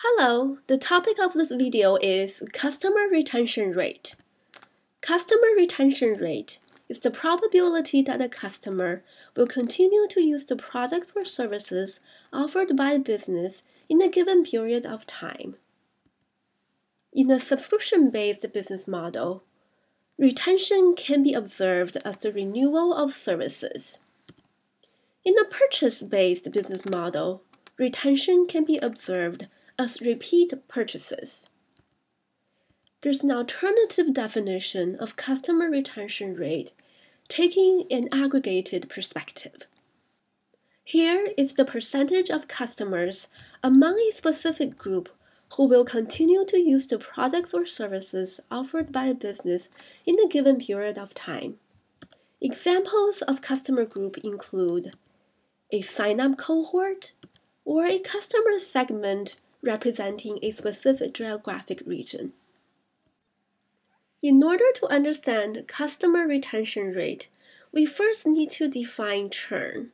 Hello, the topic of this video is customer retention rate. Customer retention rate is the probability that a customer will continue to use the products or services offered by a business in a given period of time. In a subscription-based business model, retention can be observed as the renewal of services. In a purchase-based business model, retention can be observed as repeat purchases. There's an alternative definition of customer retention rate, taking an aggregated perspective. Here is the percentage of customers among a specific group who will continue to use the products or services offered by a business in a given period of time. Examples of customer group include a sign-up cohort or a customer segment representing a specific geographic region. In order to understand customer retention rate, we first need to define churn.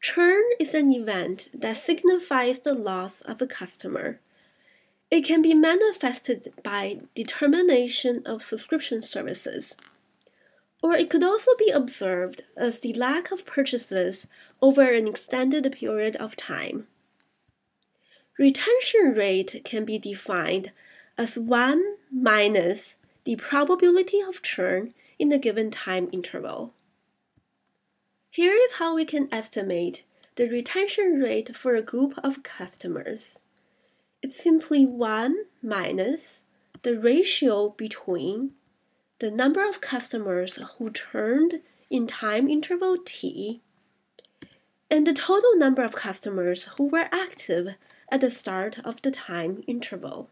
Churn is an event that signifies the loss of a customer. It can be manifested by termination of subscription services, or it could also be observed as the lack of purchases over an extended period of time. Retention rate can be defined as 1 minus the probability of churn in a given time interval. Here is how we can estimate the retention rate for a group of customers. It's simply 1 minus the ratio between the number of customers who churned in time interval t and the total number of customers who were active at the start of the time interval.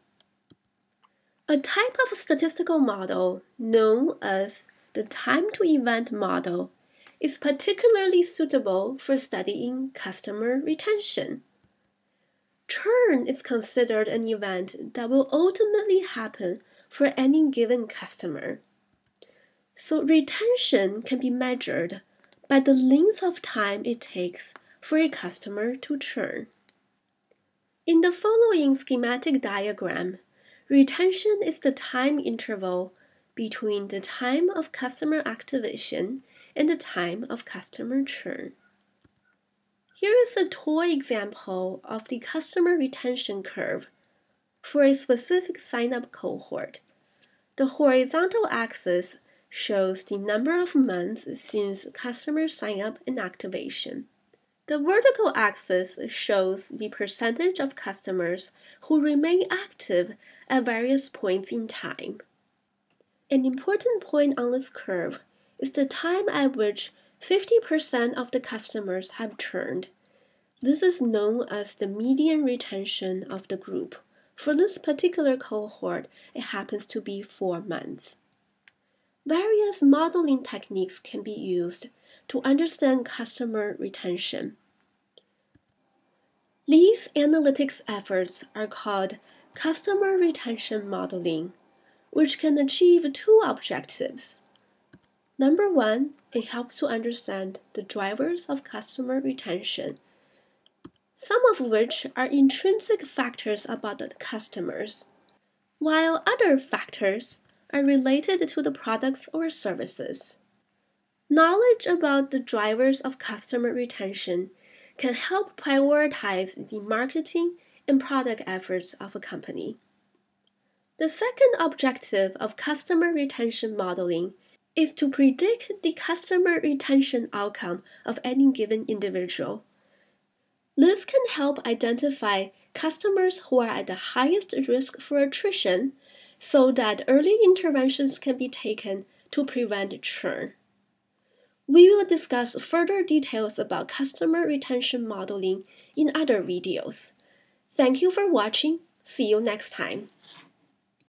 A type of statistical model known as the time-to-event model is particularly suitable for studying customer retention. Churn is considered an event that will ultimately happen for any given customer. So retention can be measured by the length of time it takes for a customer to churn. In the following schematic diagram, retention is the time interval between the time of customer activation and the time of customer churn. Here is a toy example of the customer retention curve for a specific sign-up cohort. The horizontal axis shows the number of months since customer sign-up and activation. The vertical axis shows the percentage of customers who remain active at various points in time. An important point on this curve is the time at which 50% of the customers have churned. This is known as the median retention of the group. For this particular cohort, it happens to be 4 months. Various modeling techniques can be used to understand customer retention. These analytics efforts are called customer retention modeling, which can achieve 2 objectives. Number 1, it helps to understand the drivers of customer retention, some of which are intrinsic factors about the customers, while other factors are related to the products or services. Knowledge about the drivers of customer retention can help prioritize the marketing and product efforts of a company. The second objective of customer retention modeling is to predict the customer retention outcome of any given individual. This can help identify customers who are at the highest risk for attrition so that early interventions can be taken to prevent churn. We will discuss further details about customer retention modeling in other videos. Thank you for watching. See you next time.